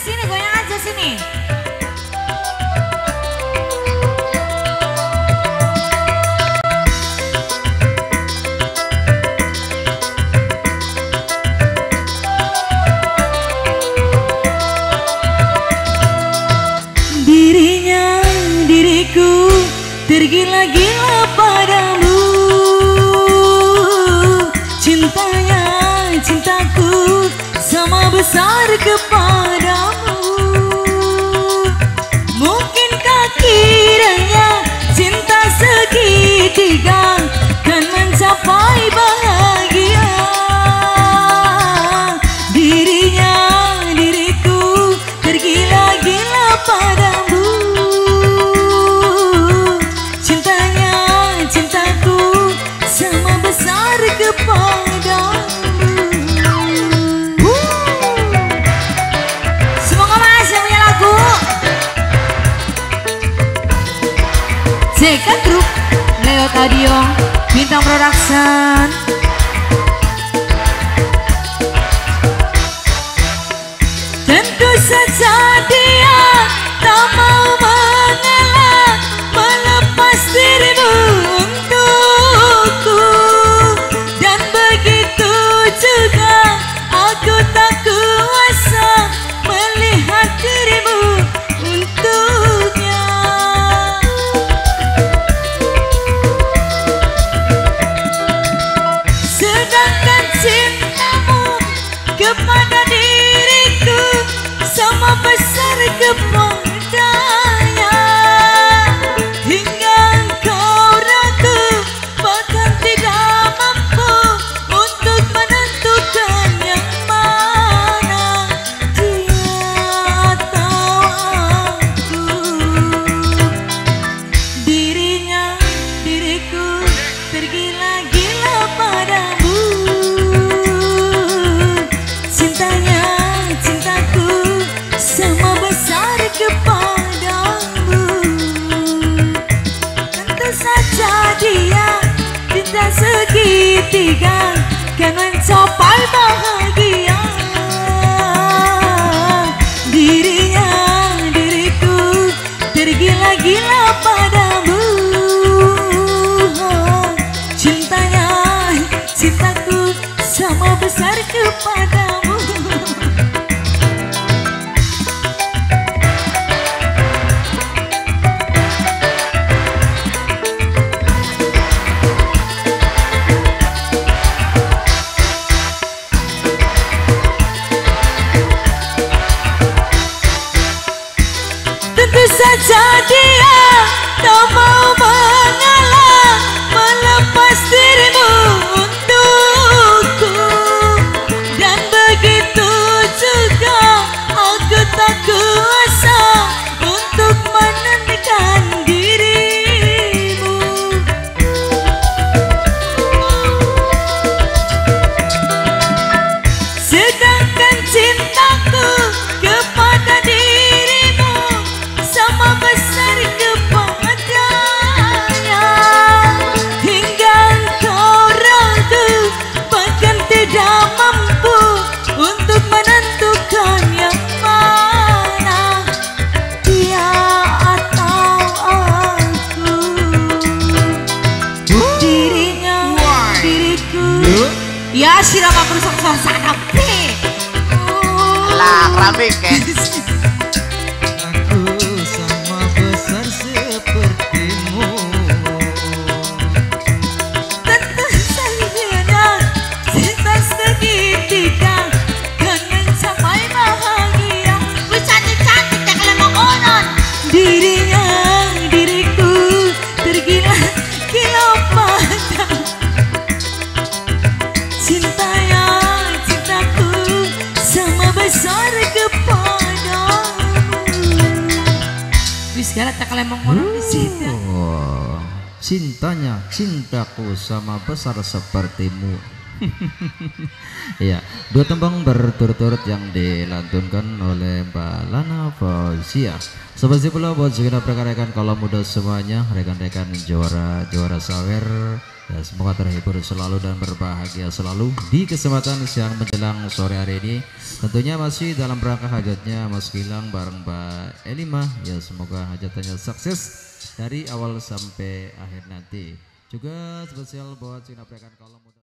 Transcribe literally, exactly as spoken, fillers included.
sini, goyang aja sini. Dirinya, diriku tergila-gila padamu. Cintanya, cintaku sama besar kepadamu. Mungkinkah kiranya cinta segitiga kan mencapai bahagia. Dirinya, diriku tergila-gila padamu. Cintanya, cintaku sama besar kepadamu. Jeka Group, Leo Tadio, Bintang Production. Tentu saja dia tak mau mengalah melepas dirimu untukku. Dan begitu juga aku tak kuasa melihat dirimu untukku. Cintamu kepada diriku sama besar kepadanya. Hingga engkau ragu bahkan tidak mampu untuk menentukan yang mana dia tahu aku. Dirinya, diriku tergila-gila padamu. Segitiga kan mencapai bahagia. Dirinya, diriku tergila-gila padamu. Cintanya, cintaku sama besar kepadamu. Saja dia tak mau mengalah melepas dirimu untukku. Dan begitu juga aku tak kuasa untuk menentukan dirimu. Sedangkan cintaku kepada dirimu besar kepadanya. Hingga engkau ragu bahkan tidak mampu untuk menentukan yang mana dia atau aku. Dirinya, diriku. Ya sirama perusak suasana nih. Lah rapi kan. Sekarang tak kalah mengurung di situ. Cintanya, cintaku sama besar sepertimu. Ya, dua tembang berturut-turut yang dilantunkan oleh Mbak Lana Fauzia. Seperti pula buat segenap rekan-rekan kalau muda semuanya, rekan-rekan juara juara sawer, Ya, semoga terhibur selalu dan berbahagia selalu di kesempatan siang menjelang sore hari ini. Tentunya masih dalam rangka hajatnya Mas Hilang bareng Pak Elima. Ya, semoga hajatannya sukses dari awal sampai akhir nanti. Juga spesial buat Sinaprekan kalau